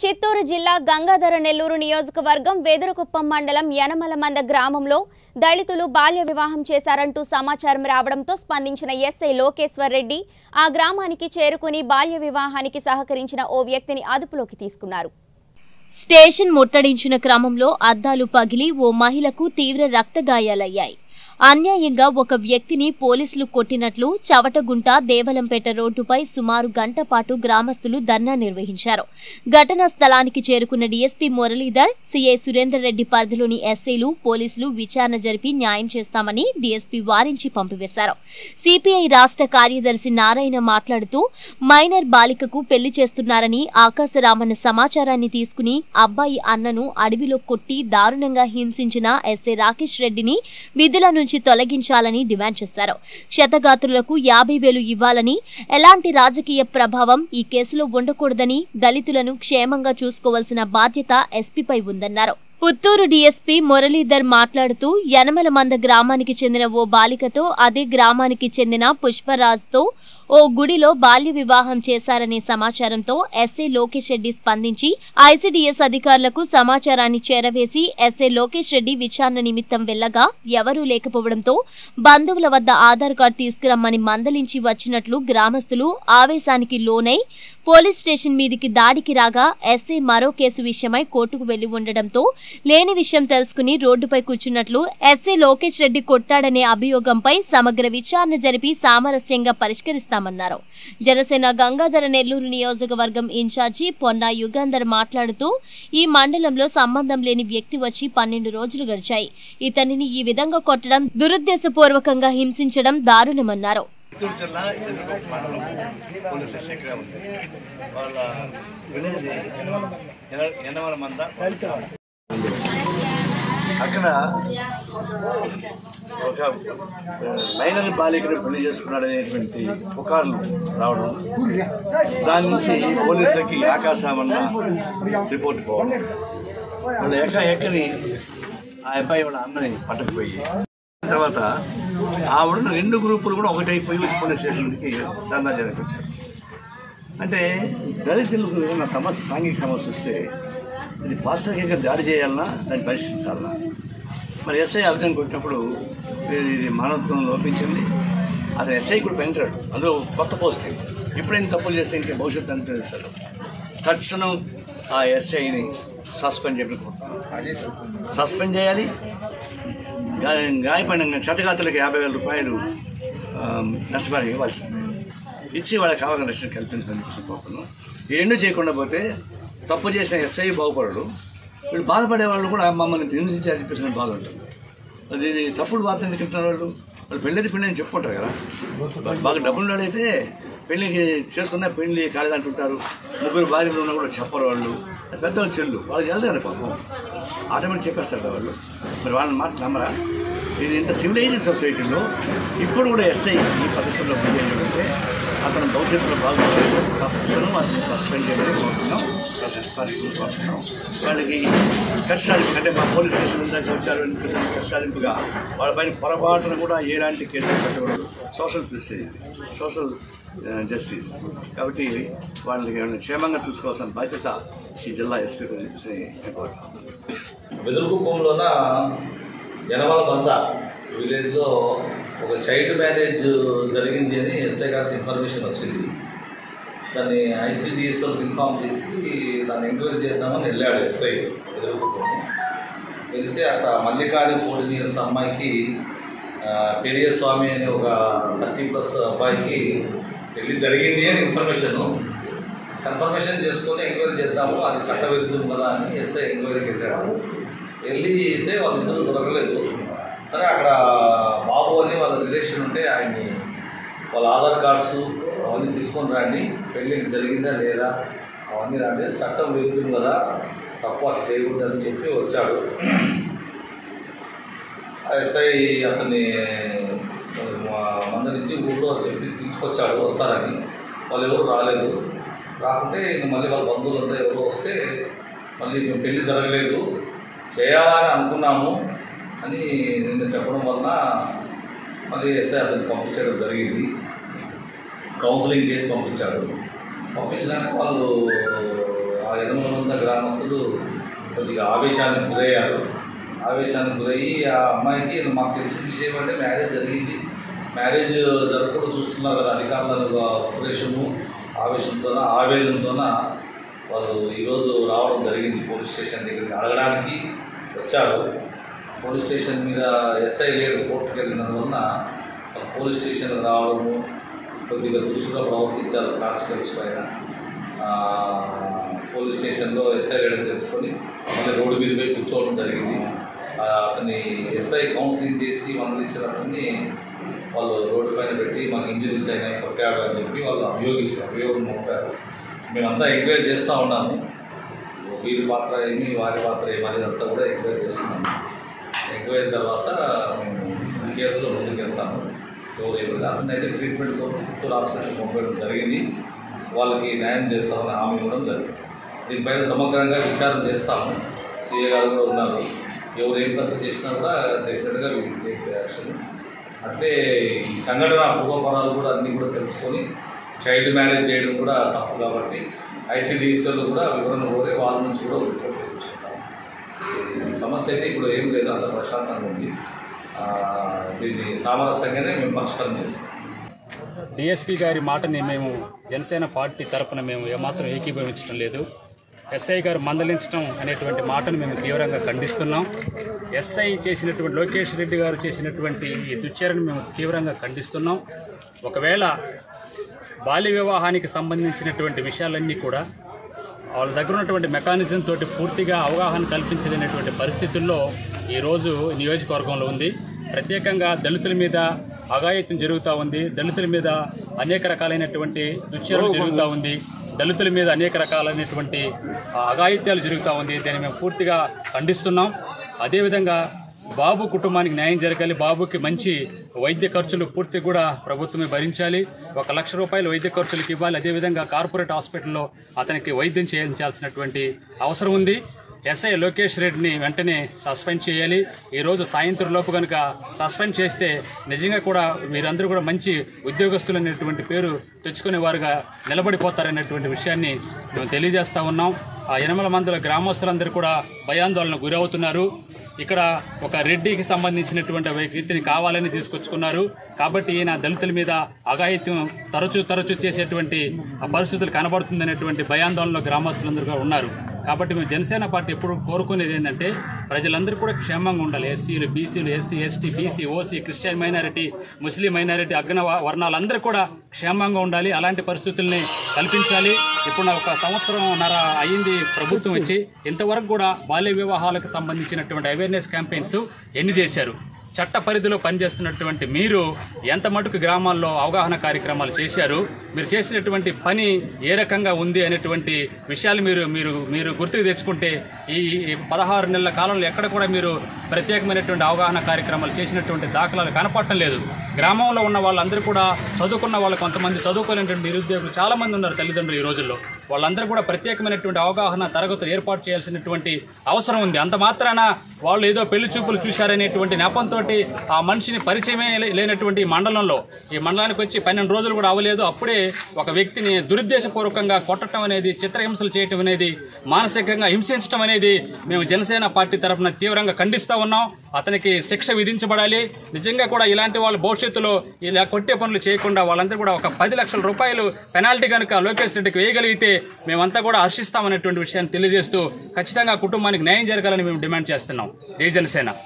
చిత్తూరు జిల్లా గంగాధర నెల్లూరు నియోజకవర్గం వేదరకుప్పం మండలం యనమలమంద గ్రామంలో దళితులు బాల్య వివాహం చేశారంటూ సమాచారం రావడంతో స్పందించిన ఎస్ఐ లోకేశ్వర్ రెడ్డి ఆ గ్రామానికి చేరుకొని బాల్య వివాహానికి సహకరించిన ఓ వ్యక్తిని అదుపులోకి తీసుకున్నారు. స్టేషన్ ముట్టడించిన క్రమంలో అద్దాలు పగిలి ఓ మహిళకు తీవ్ర రక్తగాయాలయ్యాయి. అన్యాయంగా ఒక వ్యక్తిని పోలీసులు కొట్టినట్లు చవటగుంట దేవలంపేట రోడ్డుపై సుమారు గంట పాటు గ్రామస్తులు ధర్నా నిర్వహించారు. ఘటనా స్థలానికి చేరుకున్న డీఎస్పీ మురళీధర్, సీఐ సురేందర్ రెడ్డి పరిధిలోని ఎస్ఐలు, పోలీసులు విచారణ జరిపి న్యాయం చేస్తామని డీఎస్పీ వారించి పంపివేశారు. సిపిఐ రాష్ట్ర కార్యదర్శి నారాయణ మాట్లాడుతూ మైనర్ బాలికకు పెళ్లి చేస్తున్నారని ఆకాశరామన్న సమాచారాన్ని తీసుకుని అబ్బాయి అన్నను అడవిలో కొట్టి దారుణంగా హింసించిన ఎస్ఐ రాకేష్ రెడ్డిని విధుల తొలగించాలని డిమాండ్ చేశారు. క్షతగాత్రులకు 50,000 ఇవ్వాలని, ఎలాంటి రాజకీయ ప్రభావం ఈ కేసులో ఉండకూడదని, దళితులను క్షేమంగా చూసుకోవాల్సిన బాధ్యత ఎస్పీపై ఉందన్నారు. పుత్తూరు డీఎస్పీ మురళీధర్ మాట్లాడుతూ యనమలమంద గ్రామానికి చెందిన ఓ బాలికతో అదే గ్రామానికి చెందిన పుష్పరాజ్తో ఓ గుడిలో బాల్య వివాహం చేశారనే సమాచారంతో ఎస్ఐ లోకేష్ రెడ్డి స్పందించి ఐసీడీఎస్ అధికారులకు సమాచారాన్ని చేరవేసి ఎస్ఐ లోకేష్ రెడ్డి విచారణ నిమిత్తం వెళ్లగా ఎవరూ లేకపోవడంతో బంధువుల వద్ద ఆధార్ కార్డు తీసుకురమ్మని మందలించి వచ్చినట్లు గ్రామస్తులు ఆవేశానికి లోనై పోలీస్ స్టేషన్ మీదికి దాడికి రాగా ఎస్ఐ మరో కేసు విషయమై కోర్టుకు వెళ్లి ఉండడంతో లేని విషయం తెలుసుకుని రోడ్డుపై కూర్చున్నట్లు ఎస్ఐ లోకేష్ రెడ్డి కొట్టాడనే అభియోగంపై సమగ్ర విచారణ జరిపి సామరస్యంగా పరిష్కరిస్తామన్నారు. జనసేన గంగాధర నెల్లూరు నియోజకవర్గం ఇన్ఛార్జి పొన్నా యుగంధర్ మాట్లాడుతూ ఈ మండలంలో సంబంధం లేని వ్యక్తి వచ్చి 12 రోజులు గడిచాయి. ఇతనిని ఈ విధంగా కొట్టడం, దురుద్దేశపూర్వకంగా హింసించడం దారుణమన్నారు. చిత్తూరు జిల్లా చంద్రబాబు మండలం పోలీస్ స్టేషన్ ఇక్కడ ఉంది. వాళ్ళ విలేజ్ యనమలమంద. అక్కడ ఒక మైనర్ బాలికను పెళ్లి చేసుకున్నాడనేటువంటి పుకార్లు రావడం, దాని నుంచి పోలీసులకి ఆకాశరామన్న రిపోర్ట్ పోవడం, వాళ్ళు ఎక్కని ఆయనపై వాళ్ళ అన్నని పట్టుకుపోయి తర్వాత ఆవిడ 2 గ్రూపులు కూడా ఒకటైపోయి పోలీస్ స్టేషన్కి ధర్నా చేయడానికి వచ్చారు. అంటే దళితులకు ఏదైనా సమస్య, సాంఘిక సమస్య వస్తే ఇది వాస్తవికంగా దాడి చేయాలన్నా దాన్ని పరిష్కరించాలన్నా, మరి ఎస్ఐ అర్థం కొట్టినప్పుడు ఇది మానవత్వం లోపించింది. అది ఎస్ఐ కూడా పెంచాడు, అందులో కొత్త పోస్టింగ్. ఎప్పుడైనా తప్పులు చేస్తే ఇంకా భవిష్యత్తు అని తెలుస్తాడు. తక్షణం ఆ ఎస్ఐని సస్పెండ్ చేయడం, సస్పెండ్ చేయాలి. గాయపడిన క్షతగాతులకు 50,000 రూపాయలు నష్టపరిహారం ఇవ్వాల్సింది, ఇచ్చి వాళ్ళకి కావాల్సిన రక్షణ కల్పించడానికి కోరుతున్నాం. ఈ 2 చేయకుండా పోతే తప్పు చేసిన ఎస్ఐ బాగుపడడు, వీళ్ళు బాధపడే వాళ్ళు కూడా మమ్మల్ని హింసించి అని చెప్పేసి బాధ ఉంటుంది. అది ఇది తప్పుడు బాధ ఎందుకు చెప్తున్నారు? వాళ్ళు పెళ్ళి అని చెప్పుకుంటారు కదా. బాగా డబ్బులు అయితే పెళ్ళికి చేసుకున్నా పెళ్ళి కాలేదు అంటుంటారు. 3 భార్యలు ఉన్నా కూడా చెప్పరు వాళ్ళు. పెద్దవాళ్ళు చెల్లు వాళ్ళు చల్లదు పాపం, ఆటోమేటిక్ చెప్పేస్తారు కదా వాళ్ళు. మరి వాళ్ళని మాట నమ్మరా? ఇది ఇంత సివిలైజ్డ్ సొసైటీలో ఇప్పుడు కూడా ఎస్ఐ ఈ పద్ధతుల్లో పనిచేయడంటే అతను భవిష్యత్తులో బాగుపడలేదు. తప్పక్షణం అతను సస్పెండ్ చేయడానికి కోరుతున్నాం, సస్పెండ్ కోరుతున్నాం. వాళ్ళకి కష్టాలింపు, అంటే మా పోలీస్ స్టేషన్ దగ్గర వచ్చారు కష్టాలింపుగా వాళ్ళపైన పొరపాటును కూడా ఎలాంటి కేసులు పెట్టకూడదు. సోషల్ ప్రెస్టేజ్, సోషల్ జస్టిస్ కాబట్టి వాళ్ళని క్షేమంగా చూసుకోవాల్సిన బాధ్యత ఈ జిల్లా ఎస్పీకి అని చెప్పేసి నేను కోరుతున్నాను. వెదురుకుప్పంలోన యనమలమంద విలేజ్లో ఒక చైల్డ్ మ్యారేజ్ జరిగింది అని ఎస్ఐ గారికి ఇన్ఫర్మేషన్ వచ్చింది. దాన్ని ఐసీడీఎస్ ఇన్ఫామ్ చేసి దాన్ని ఎంక్వైరీ చేద్దామని వెళ్ళాడు ఎస్ఐ. ఎదుర్కొన్నాము, వెళితే అక్కడ మల్లికార్జున పోటీ అమ్మాయికి పెరియస్వామి అనే ఒక 30+ అబ్బాయికి పెళ్లి జరిగింది అని ఇన్ఫర్మేషను కన్ఫర్మేషన్ చేసుకొని ఎంక్వైరీ చేద్దాము, అది చట్టవిరుద్ధం కదా అని ఎస్ఐ ఎంక్వైరీకి వెళ్ళాడు. వెళ్ళి అయితే వాళ్ళిద్దరూ దొరకలేదు. సరే అక్కడ బాబు అని వాళ్ళ రిలేషన్ ఉంటే ఆయన్ని వాళ్ళ ఆధార్ కార్డ్స్ అవన్నీ తీసుకొని రాండి, పెళ్ళి జరిగిందా లేదా అవన్నీ రాండి, చట్టం విరుద్ధం కదా, తప్పు అట్లా చేయకూడదని చెప్పి వచ్చాడు ఎస్ఐ. అతన్ని మందరించి ఊళ్ళో చెప్పి తీసుకొచ్చాడు వస్తారని. వాళ్ళు ఎవరు రాలేదు. రాకుంటే మళ్ళీ వాళ్ళ బంధువులంతా ఎవరో వస్తే మళ్ళీ మేము పెళ్ళి జరగలేదు, చేయాలని అనుకున్నాము అని నిన్న చెప్పడం వల్ల మళ్ళీ ఎస్ఐ అతను పంపించడం జరిగింది. కౌన్సిలింగ్ చేసి పంపించాడు. పంపించినాక వాళ్ళు ఆ యనమలమంద ఇప్పుడు కొద్దిగా ఆవేశానికి గురయ్యారు. ఆవేశానికి గురయ్యి ఆ అమ్మాయికి మాకు తెలిసిన విషయం అంటే మ్యారేజ్ జరిగింది, మ్యారేజ్ జరగకుండా చూస్తున్నారు కదా అధికారులను, ఆపరేషను ఆవేశంతోన ఆవేదనతోన వాళ్ళు ఈరోజు రావడం జరిగింది. పోలీస్ స్టేషన్ దగ్గరికి అడగడానికి వచ్చారు. పోలీస్ స్టేషన్ మీద ఎస్ఐ లేడు, కోర్టుకు వెళ్ళినందువలన పోలీస్ స్టేషన్కి రావడము, కొద్దిగా దూసుగా ప్రవర్తించారు కానిస్టేబుల్స్ పైన. పోలీస్ స్టేషన్లో ఎస్ఐ లేడని తెలుసుకొని మళ్ళీ రోడ్డు మీద పోయి కూర్చోవడం జరిగింది. అతని ఎస్ఐ కౌన్సిలింగ్ చేసి మందలించిన అతన్ని వాళ్ళు రోడ్డు పైన పెట్టి మన ఇంజరీస్ అయినా కొట్టాడు అని చెప్పి వాళ్ళు అభియోగం ఉంటారు. మేమంతా ఎంక్వైరీ చేస్తూ ఉన్నాము, వీరి పాత్ర ఏమి వారి పాత్ర ఏమి అనేదంతా కూడా ఎంక్వైరీ చేస్తున్నాము. ఎంక్వైరీ తర్వాత కేసులో ముందుకు వెళ్తాము. ఎవరు అతనైతే ట్రీట్మెంట్తో చిత్తూరు హాస్పిటల్కి పంపడం జరిగింది, వాళ్ళకి న్యాయం చేస్తామని హామీ ఇవ్వడం జరిగింది. దీనిపైన సమగ్రంగా విచారణ చేస్తాము. సీఏ గారు కూడా ఉన్నారు, ఎవరు ఏం తప్పు చేసినా కూడా డెఫినెట్గా వీళ్ళు టేక్ యాక్షన్. అట్లే ఈ సంఘటన పూర్వపరాలు కూడా అన్నీ కూడా తెలుసుకొని చైల్డ్ మ్యారేజ్ చేయడం కూడా తప్పు కాబట్టి ఐసీడీఎస్లో కూడా వివరణ కోరే వాళ్ళ నుంచి కూడా ఉపయోగించుకుంటాం. సమస్య అయితే ఇప్పుడు ఏం లేదు, అంత ప్రశాంతంగా ఉంది. దీన్ని సామరస్యంగానే మేము పరిష్కారం చేస్తాం. డిఎస్పీ గారి మాటని మేము జనసేన పార్టీ తరఫున మేము ఏమాత్రం ఏకీభవించడం లేదు. ఎస్ఐ గారు మందలించడం అనేటువంటి మాటను మేము తీవ్రంగా ఖండిస్తున్నాం. ఎస్ఐ చేసినటువంటి లోకేష్ రెడ్డి గారు చేసినటువంటి ఈ దుశ్చర్యను మేము తీవ్రంగా ఖండిస్తున్నాం. ఒకవేళ బాల్య వివాహానికి సంబంధించినటువంటి విషయాలన్నీ కూడా వాళ్ళ దగ్గర ఉన్నటువంటి మెకానిజం తోటి పూర్తిగా అవగాహన కల్పించలేనటువంటి పరిస్థితుల్లో ఈరోజు నియోజకవర్గంలో ఉంది. ప్రత్యేకంగా దళితుల మీద అఘాయిత్యం జరుగుతూ ఉంది, దళితుల మీద అనేక రకాలైనటువంటి దుశ్చర్యలు జరుగుతూ ఉంది, దళితుల మీద అనేక రకాలైనటువంటి అఘాయిత్యాలు జరుగుతూ ఉంది. దీన్ని మేము పూర్తిగా ఖండిస్తున్నాం. అదేవిధంగా బాబు కుటుంబానికి న్యాయం జరగాలి, బాబుకి మంచి వైద్య ఖర్చులు పూర్తి కూడా ప్రభుత్వమే భరించాలి, 1,00,000 రూపాయలు వైద్య ఖర్చులకు ఇవ్వాలి. అదేవిధంగా కార్పొరేట్ హాస్పిటల్లో అతనికి వైద్యం చేయించాల్సినటువంటి అవసరం ఉంది. ఎస్ఐ లోకేష్ రెడ్డిని వెంటనే సస్పెండ్ చేయాలి. ఈరోజు సాయంత్రంలోపు కనుక సస్పెండ్ చేస్తే నిజంగా కూడా మీరందరూ కూడా మంచి ఉద్యోగస్తులు అనేటువంటి పేరు తెచ్చుకునే వారుగా నిలబడిపోతారనేటువంటి విషయాన్ని మేము తెలియజేస్తూ ఉన్నాం. ఆ యనమల మందుల గ్రామస్తులందరూ కూడా భయాందోళనకు గురవుతున్నారు. ఇక్కడ ఒక రెడ్డికి సంబంధించినటువంటి వ్యక్తిని కావాలని తీసుకొచ్చుకున్నారు కాబట్టి ఈయన దళితుల మీద అఘాయిత్యం తరచూ చేసేటువంటి పరిస్థితులు కనబడుతుందనేటువంటి భయాందోళనలో గ్రామస్తులందరూ ఉన్నారు. కాబట్టి మేము జనసేన పార్టీ ఎప్పుడు కోరుకునేది ఏంటంటే ప్రజలందరూ కూడా క్షేమంగా ఉండాలి. ఎస్సీలు, బీసీలు, SC, ST, BC, OC, Christian minority, ముస్లిం మైనారిటీ, అగ్రణ వర్ణాలందరూ కూడా క్షేమంగా ఉండాలి. అలాంటి పరిస్థితుల్ని కల్పించాలి. ఇప్పుడు 1.5 సంవత్సరం అయింది ప్రభుత్వం వచ్చి, ఇంతవరకు కూడా బాల్య వివాహాలకు సంబంధించినటువంటి అవేర్నెస్ క్యాంపెయిన్స్ ఎన్ని చేశారు? చట్ట పరిధిలో పనిచేస్తున్నటువంటి మీరు ఎంత మటుకు గ్రామాల్లో అవగాహన కార్యక్రమాలు చేశారు? మీరు చేసినటువంటి పని ఏ రకంగా ఉంది అనేటువంటి విషయాలు మీరు మీరు మీరు గుర్తుకు తెచ్చుకుంటే ఈ 16 నెలల కాలంలో ఎక్కడ కూడా మీరు ప్రత్యేకమైనటువంటి అవగాహన కార్యక్రమాలు చేసినటువంటి దాఖలాలు కనపడటం లేదు. గ్రామంలో ఉన్న వాళ్ళందరూ కూడా చదువుకున్న వాళ్ళు, కొంతమంది చదువుకోలేనటువంటి నిరుద్యోగులు చాలామంది ఉన్నారు తల్లిదండ్రులు ఈ రోజుల్లో. వాళ్ళందరూ కూడా ప్రత్యేకమైనటువంటి అవగాహన తరగతులు ఏర్పాటు చేయాల్సినటువంటి అవసరం ఉంది. అంత మాత్రాన వాళ్ళు ఏదో పెళ్లి చూపులు చూశారనేటువంటి నెపంతో ఆ మనిషిని పరిచయమే లేనటువంటి మండలంలో, ఈ మండలానికి వచ్చి 12 రోజులు కూడా అవ్వలేదు, అప్పుడే ఒక వ్యక్తిని దురుద్దేశపూర్వకంగా కొట్టడం అనేది, చిత్రహింసలు చేయటం అనేది, మానసికంగా హింసించడం అనేది మేము జనసేన పార్టీ తరఫున తీవ్రంగా ఖండిస్తూ ఉన్నాం. అతనికి శిక్ష విధించబడాలి. నిజంగా కూడా ఇలాంటి వాళ్ళు భవిష్యత్తులో ఇలా కొట్టే పనులు చేయకుండా వాళ్ళంతా కూడా ఒక 10,00,000 రూపాయలు పెనాల్టీ కనుక లోకేష్ రెడ్డికి వేయగలిగితే మేమంతా కూడా హర్షిస్తామనేటువంటి విషయాన్ని తెలియజేస్తూ ఖచ్చితంగా కుటుంబానికి న్యాయం జరగాలని మేము డిమాండ్ చేస్తున్నాం. జై జనసేన.